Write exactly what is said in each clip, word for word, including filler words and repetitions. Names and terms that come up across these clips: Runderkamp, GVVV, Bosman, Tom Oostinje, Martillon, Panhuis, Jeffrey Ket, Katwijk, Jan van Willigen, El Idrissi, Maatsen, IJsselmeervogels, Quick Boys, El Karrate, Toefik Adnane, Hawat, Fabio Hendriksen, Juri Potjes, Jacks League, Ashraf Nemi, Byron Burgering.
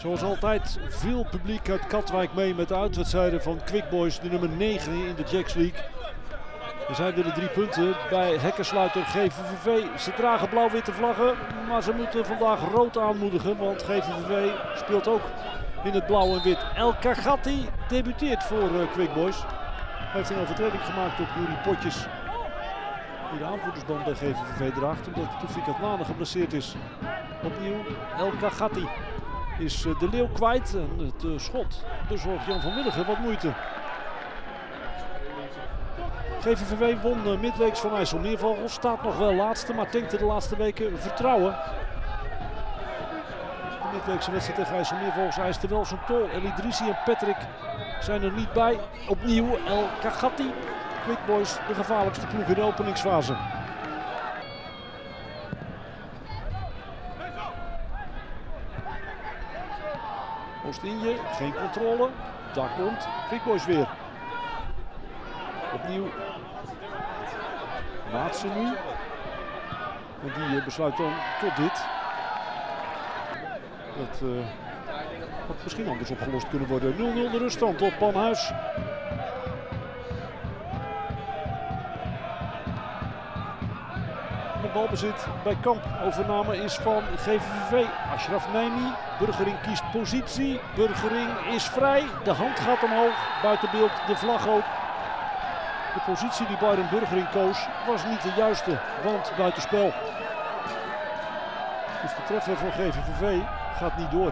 Zoals altijd veel publiek uit Katwijk mee met de uitwedstrijden van Quick Boys, de nummer negen in de Jacks League. En zij willen drie punten bij hekkensluiter G V V V. Ze dragen blauw-witte vlaggen, maar ze moeten vandaag rood aanmoedigen, want G V V V speelt ook in het blauw en wit. El Karrate debuteert voor Quick Boys. Hij heeft een overtreding gemaakt op Juri Potjes, die de aanvoerdersband bij G V V V draagt, omdat Toefik Adnane geblesseerd is. Opnieuw El Karrate is de leeuw kwijt en het schot bezorgt Jan van Willigen wat moeite. G V V V won midweeks van IJsselmeervogels, staat nog wel laatste, maar tankte de laatste weken vertrouwen. De midweekse wedstrijd tegen IJsselmeervogels eiste wel zijn tol. El Idrissi en Patrick zijn er niet bij. Opnieuw El Karrate. Quick Boys de gevaarlijkste ploeg in de openingsfase. Oostinje, geen controle. Daar komt Quick Boys weer. Opnieuw Maatsen nu. En die besluit dan tot dit. Dat uh, had misschien anders opgelost kunnen worden. nul nul de ruststand op Panhuis. De balbezit bij Kamp. Overname is van G V V V. Ashraf Nemi. Burgering kiest positie. Burgering is vrij. De hand gaat omhoog. Buiten beeld de vlag ook. De positie die Byron Burgering koos was niet de juiste, want buitenspel. Dus de treffer van G V V V gaat niet door.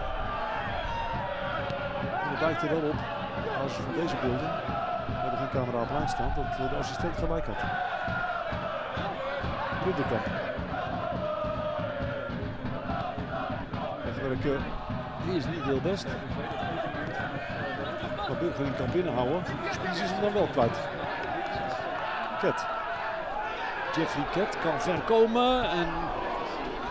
En het lijkt er wel op, als van deze beelden, we hebben geen camera op lijn staan, dat de assistent gelijk had. Runderkamp. Wegwerken is niet heel best. Maar Burgering kan binnenhouden, Spies is hem dan wel kwijt. Ket. Jeffrey Ket kan ver komen en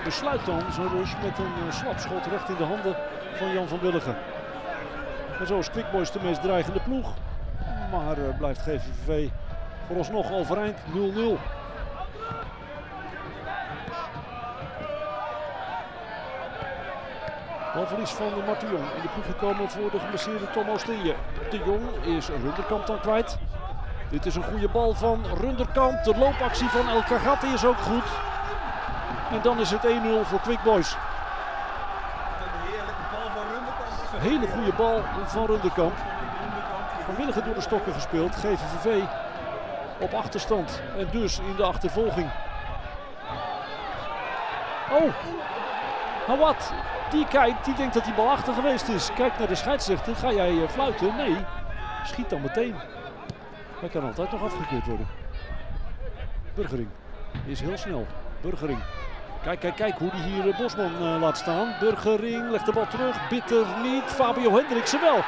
besluit dan zijn rush met een slapschot recht in de handen van Jan van Willigen. En zo is Quick Boys de meest dreigende ploeg, maar blijft G V V V vooralsnog overeind. nul nul. Balverlies van de Martillon in de ploeg gekomen voor de geblesseerde Tom Oostinje. De Jong is Runderkamp dan kwijt. Dit is een goede bal van Runderkamp. De loopactie van El Karrate is ook goed. En dan is het één nul voor Quick Boys. Een heerlijke bal van Runderkamp. Hele goede bal van Runderkamp. Van Willigen door de stokken gespeeld. G V V V op achterstand. En dus in de achtervolging. Oh, Hawat. Die kijkt, die denkt dat die bal achter geweest is. Kijkt naar de scheidsrechter. Ga jij fluiten? Nee. Schiet dan meteen. Hij kan altijd nog afgekeerd worden. Burgering is heel snel. Burgering. Kijk, kijk, kijk hoe hij hier Bosman uh, laat staan. Burgering legt de bal terug. Bitter niet. Fabio Hendriksen wel.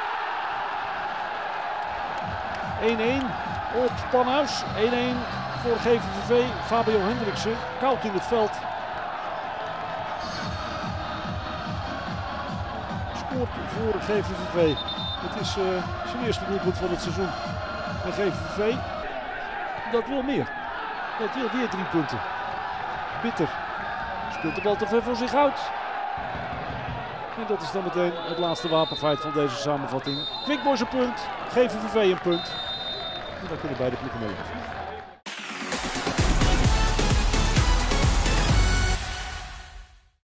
één één op Panhuis. één één voor G V V V. Fabio Hendriksen koud in het veld. Scoort voor G V V V. Het is uh, zijn eerste doelpunt van het seizoen. En G V V V, dat wil meer. Dat wil weer drie punten. Bitter speelt de bal te ver voor zich uit. En dat is dan meteen het laatste wapenfeit van deze samenvatting. Quick Boys een punt, G V V V een punt. En daar kunnen beide ploegen mee.